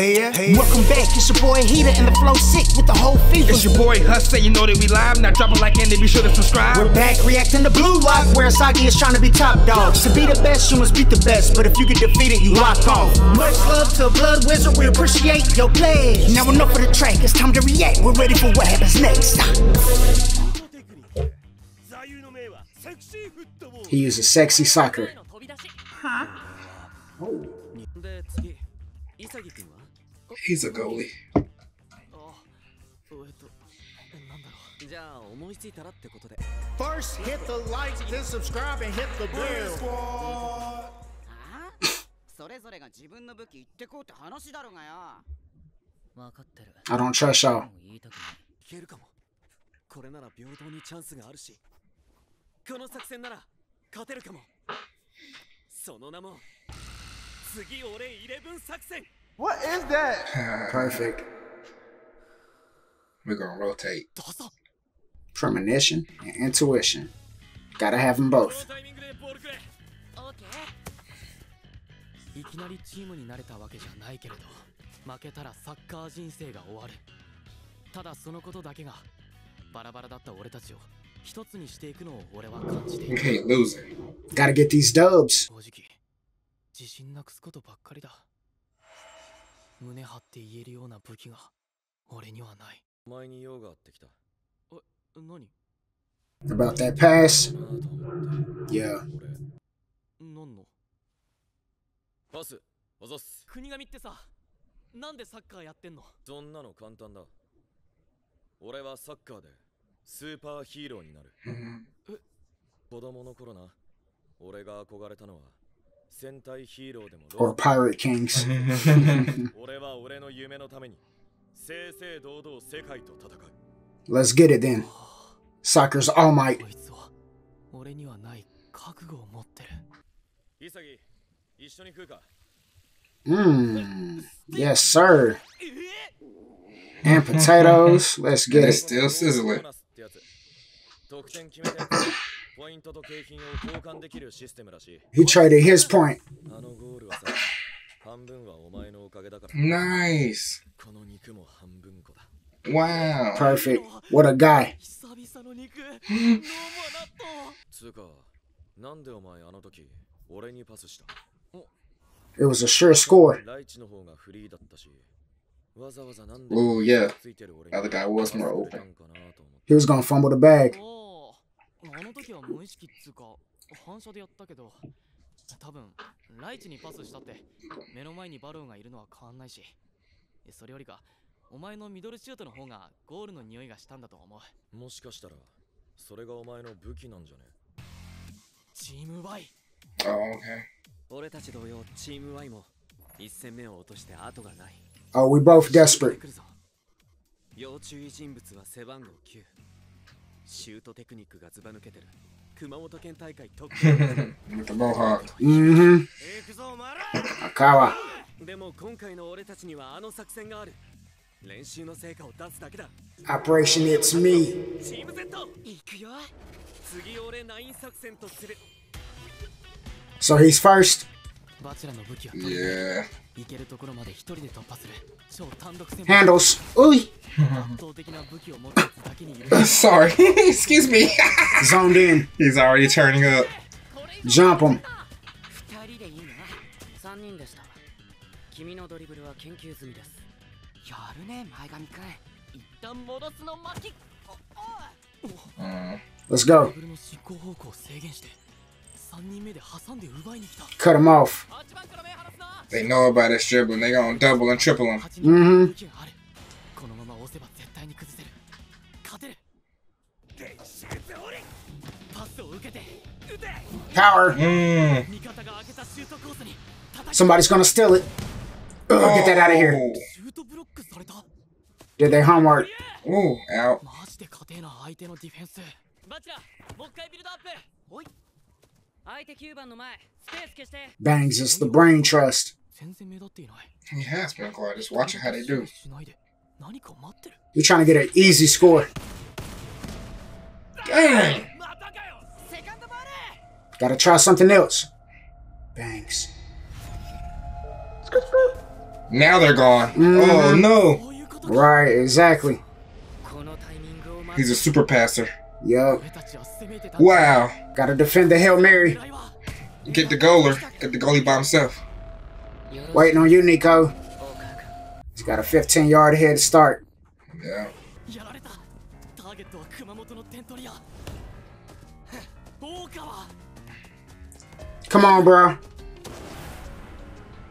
Hey, yeah. Welcome back, it's your boy Heater and the flow sick with the whole fever. It's your boy Hus, you know that we live, now drop a like and then be sure to subscribe. We're back reacting to Blue Lock, where Asagi is trying to be top dog. To be the best, you must beat the best, but if you get defeated, you lock off. Much love to Blood Wizard, we appreciate your play. Now enough of the track, it's time to react, we're ready for what happens next. He uses sexy soccer. Huh? Oh. He's a goalie. First, hit the like, then subscribe and hit the bell. I don't trust y'all. What is that? Perfect. We're gonna rotate. Premonition and intuition. Gotta have them both. You can't lose it. Gotta get these dubs. About that pass. Yeah. Or Pirate Kings. Let's get it then. Soccer's All Might. Yes, sir. And potatoes. Let's get it. Still sizzling. He traded his point. Nice. Wow. Perfect. What a guy. It was a sure score. Oh, yeah. The other guy was more open. He was going to fumble the bag. Oh, we both desperate. With the mohawk. Akawa. Operation It's Me. So he's first. Yeah. Handles. Ooh. Sorry. Excuse me. Zoned in. He's already turning up. Jump him. Let's go. Cut him off. They know about this dribbling. They gonna double and triple him. Power. Somebody's gonna steal it. Oh. Get that out of here. Did they homework? Ooh, out. Bangs is the brain trust. He has been quiet, just watching how they do. You're trying to get an easy score. Dang! Gotta try something else. Bangs. Now they're gone. Mm-hmm. Oh no! Right, exactly. He's a super passer. Yup. Wow. Gotta defend the Hail Mary. Get the goaler. Get the goalie by himself. Waiting on you, Nico. He's got a 15-yard head start. Yeah. Come on, bro.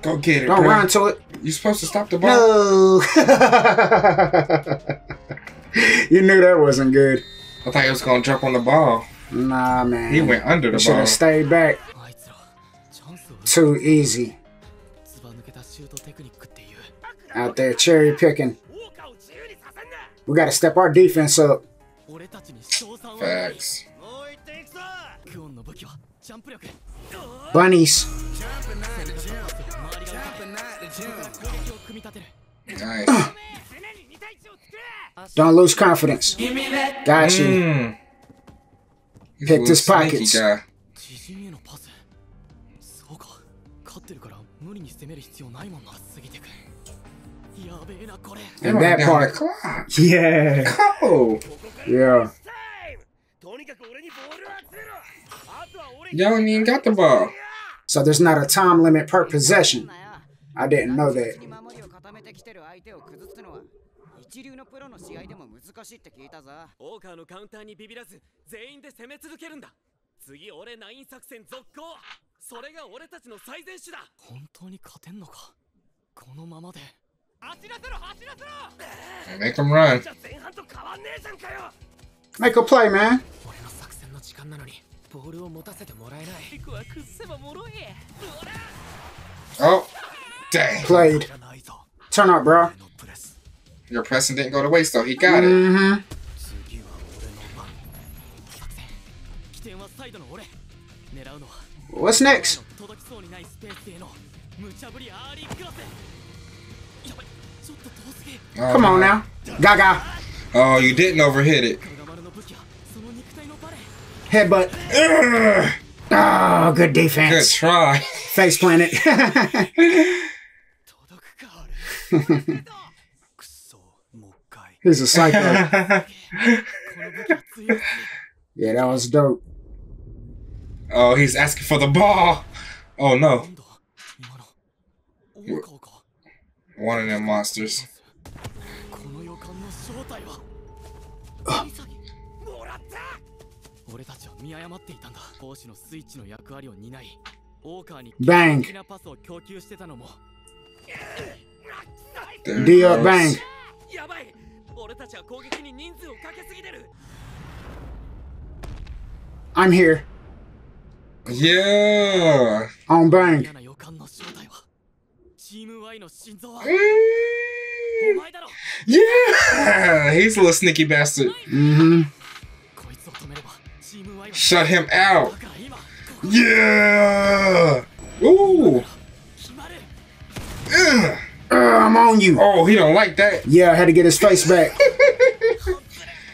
Go get it. Don't run to it. You're supposed to stop the ball. No. You knew that wasn't good. I thought he was gonna jump on the ball. Nah, man. He went under the ball. Should have stayed back. Too easy. Out there cherry picking. We gotta step our defense up. Facts. Bunnies. Nice. Don't lose confidence. Got you. Picked his pockets. And that part. Yeah. Oh. Yeah. Y'all ain't even got the ball. So there's not a time limit per possession. I didn't know that. Make them run. Make a play, man. Oh, dang. Played. Turn up, bro. Your pressing didn't go to waste, though. He got it. What's next? Come on now. Gaga. Oh, you didn't overhit it. Headbutt. Ugh. Oh, good defense. Good try. Face planet. He's a psycho. Yeah, that was dope. Oh, he's asking for the ball. Oh, no. One of them monsters. Bang. D-up bang. I'm here. Yeah. On bang. Yeah. He's a little sneaky bastard. Shut him out. Yeah. Ooh. I'm on you. Oh, he don't like that. Yeah, I had to get his face back.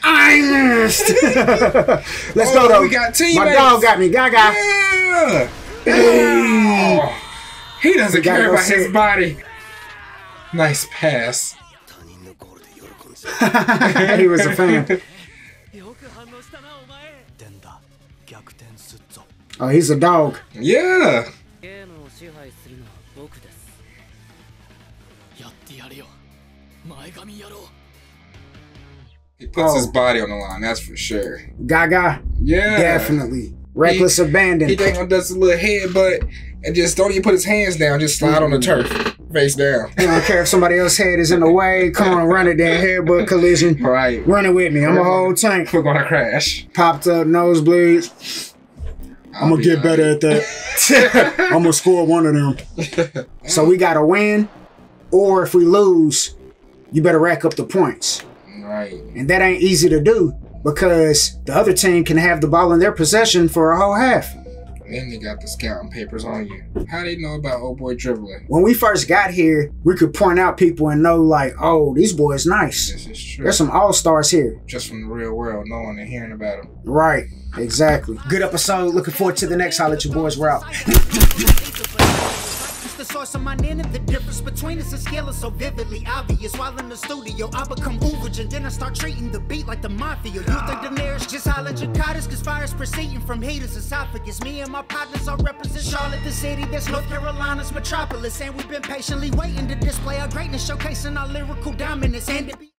I missed. Let's go though. We got teammates. My dog got me. Gaga. Yeah. Oh. He doesn't care about his body. Nice pass. He was a fan. Oh, he's a dog. Yeah. He puts his body on the line, that's for sure. Gaga. Yeah. Definitely. Reckless abandon. He does a little headbutt and just don't even put his hands down. Just slide on the turf. Face down. You don't care if somebody else's head is in the way. Come on, run it down. Headbutt collision. Right. Run it with me. I'm a whole tank. We're going to crash. Popped up nosebleeds. I'm going to get better at that. I'm going to score one of them. So we got to win, or if we lose, you better rack up the points. Right. And that ain't easy to do because the other team can have the ball in their possession for a whole half. Then they got the scouting papers on you. How they know about old boy dribbling? When we first got here, we could point out people and know like, oh, these boys nice. This is true. There's some all-stars here. Just from the real world, knowing and hearing about them. Right. Exactly. Good episode. Looking forward to the next. Holla at your boys. We're out. the source of my name, and the difference between us and scale is so vividly obvious. While in the studio, I become average, and then I start treating the beat like the mafia. You think the lyrics just hollering jacadas, cause fire's proceeding from haters' esophagus. Me and my partners all represent Charlotte, the city that's North Carolina's metropolis, and we've been patiently waiting to display our greatness, showcasing our lyrical dominance. And